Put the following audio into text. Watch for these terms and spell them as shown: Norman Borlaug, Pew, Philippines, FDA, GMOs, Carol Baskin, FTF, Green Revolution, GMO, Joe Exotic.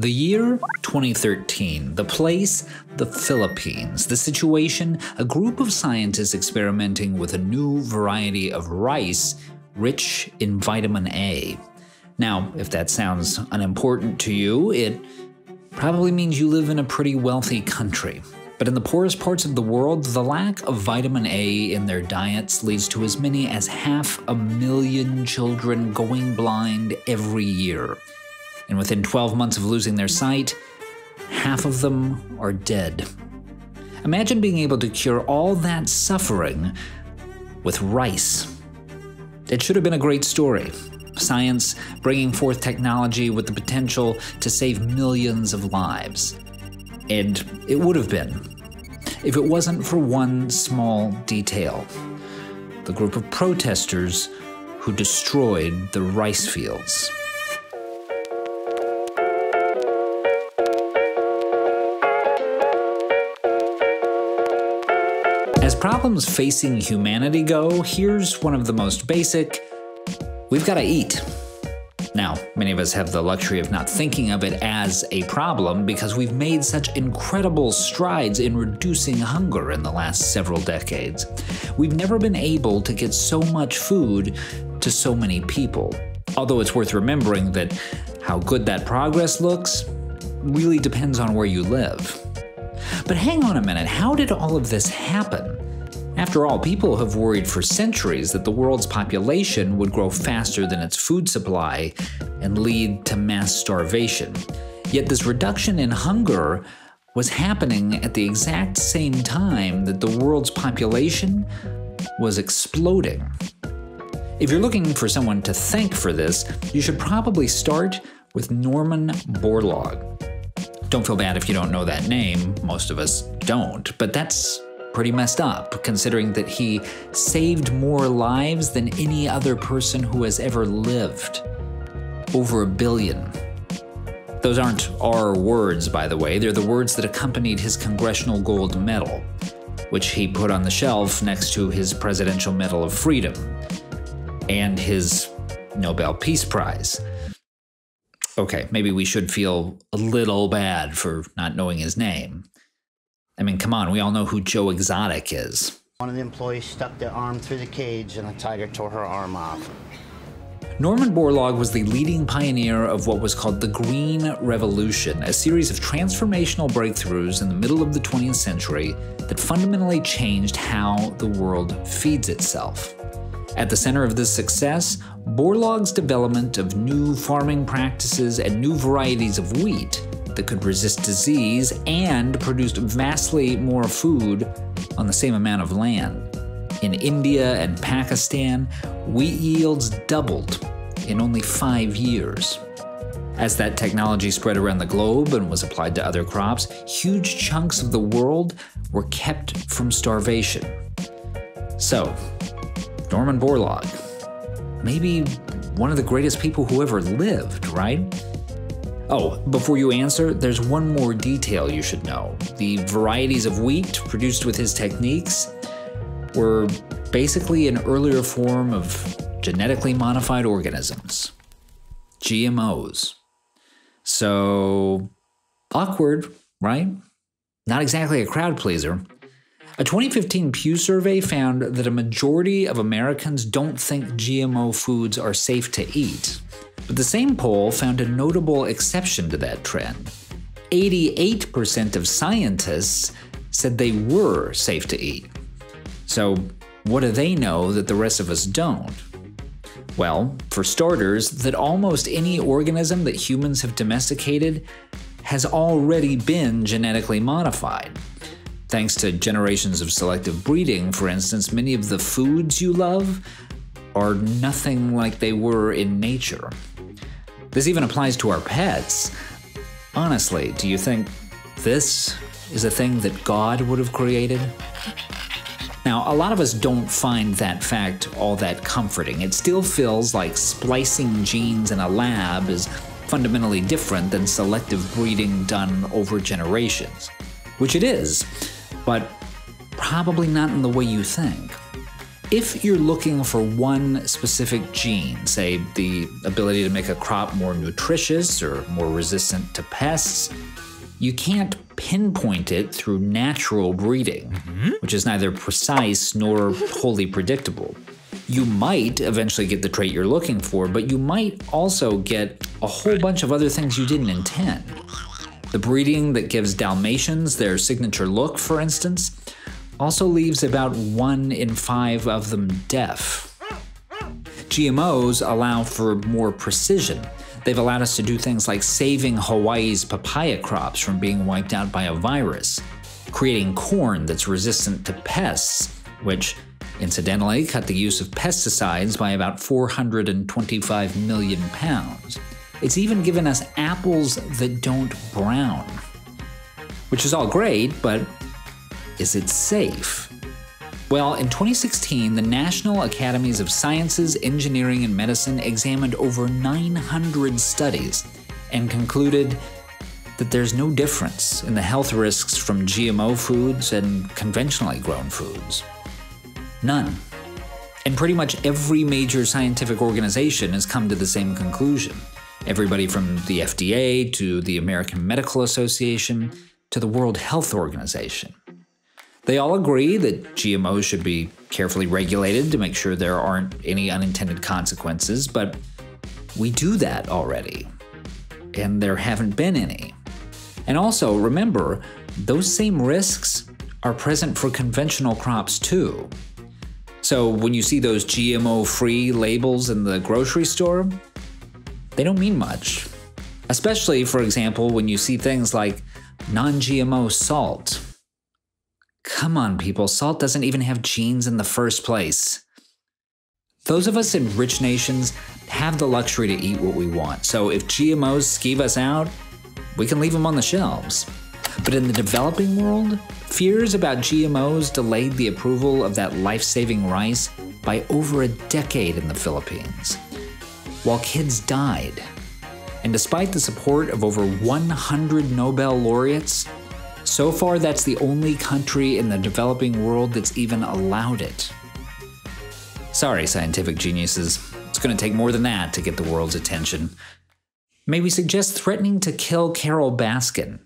The year 2013, the place, the Philippines. The situation, a group of scientists experimenting with a new variety of rice rich in vitamin A. Now, if that sounds unimportant to you, it probably means you live in a pretty wealthy country. But in the poorest parts of the world, the lack of vitamin A in their diets leads to as many as 500,000 children going blind every year. And within 12 months of losing their sight, half of them are dead. Imagine being able to cure all that suffering with rice. It should have been a great story. Science bringing forth technology with the potential to save millions of lives. And it would have been, if it wasn't for one small detail. The group of protesters who destroyed the rice fields. As problems facing humanity go, here's one of the most basic. We've got to eat. Now, many of us have the luxury of not thinking of it as a problem because we've made such incredible strides in reducing hunger in the last several decades. We've never been able to get so much food to so many people. Although it's worth remembering that how good that progress looks really depends on where you live. But hang on a minute, how did all of this happen? After all, people have worried for centuries that the world's population would grow faster than its food supply and lead to mass starvation. Yet this reduction in hunger was happening at the exact same time that the world's population was exploding. If you're looking for someone to thank for this, you should probably start with Norman Borlaug. Don't feel bad if you don't know that name, most of us don't, but that's pretty messed up, considering that he saved more lives than any other person who has ever lived. Over 1 billion. Those aren't our words, by the way. They're the words that accompanied his Congressional Gold Medal, which he put on the shelf next to his Presidential Medal of Freedom and his Nobel Peace Prize. Okay, maybe we should feel a little bad for not knowing his name. I mean, come on, we all know who Joe Exotic is. One of the employees stuck their arm through the cage and a tiger tore her arm off. Norman Borlaug was the leading pioneer of what was called the Green Revolution, a series of transformational breakthroughs in the middle of the 20th century that fundamentally changed how the world feeds itself. At the center of this success, Borlaug's development of new farming practices and new varieties of wheat that could resist disease and produced vastly more food on the same amount of land. In India and Pakistan, wheat yields doubled in only 5 years. As that technology spread around the globe and was applied to other crops, huge chunks of the world were kept from starvation. So, Norman Borlaug, maybe one of the greatest people who ever lived, right? Oh, before you answer, there's one more detail you should know. The varieties of wheat produced with his techniques were basically an earlier form of genetically modified organisms, GMOs. So, awkward, right? Not exactly a crowd pleaser. A 2015 Pew survey found that a majority of Americans don't think GMO foods are safe to eat. But the same poll found a notable exception to that trend. 88% of scientists said they were safe to eat. So what do they know that the rest of us don't? Well, for starters, that almost any organism that humans have domesticated has already been genetically modified. Thanks to generations of selective breeding, for instance, many of the foods you love are nothing like they were in nature. This even applies to our pets. Honestly, do you think this is a thing that God would have created? Now, a lot of us don't find that fact all that comforting. It still feels like splicing genes in a lab is fundamentally different than selective breeding done over generations, which it is, but probably not in the way you think. If you're looking for one specific gene, say the ability to make a crop more nutritious or more resistant to pests, you can't pinpoint it through natural breeding, which is neither precise nor wholly predictable. You might eventually get the trait you're looking for, but you might also get a whole bunch of other things you didn't intend. The breeding that gives Dalmatians their signature look, for instance, also leaves about 1 in 5 of them deaf. GMOs allow for more precision. They've allowed us to do things like saving Hawaii's papaya crops from being wiped out by a virus, creating corn that's resistant to pests, which incidentally cut the use of pesticides by about 425 million pounds. It's even given us apples that don't brown. Which is all great, but is it safe? Well, in 2016, the National Academies of Sciences, Engineering, and Medicine examined over 900 studies and concluded that there's no difference in the health risks from GMO foods and conventionally grown foods. None. And pretty much every major scientific organization has come to the same conclusion. Everybody from the FDA to the American Medical Association to the World Health Organization. They all agree that GMOs should be carefully regulated to make sure there aren't any unintended consequences, but we do that already, and there haven't been any. And also, remember, those same risks are present for conventional crops too. So when you see those GMO-free labels in the grocery store, they don't mean much. Especially, for example, when you see things like non-GMO salt. Come on, people, salt doesn't even have genes in the first place. Those of us in rich nations have the luxury to eat what we want, so if GMOs skeeve us out, we can leave them on the shelves. But in the developing world, fears about GMOs delayed the approval of that life-saving rice by over a decade in the Philippines, while kids died. And despite the support of over 100 Nobel laureates, so far, that's the only country in the developing world that's even allowed it. Sorry, scientific geniuses. It's going to take more than that to get the world's attention. May we suggest threatening to kill Carol Baskin?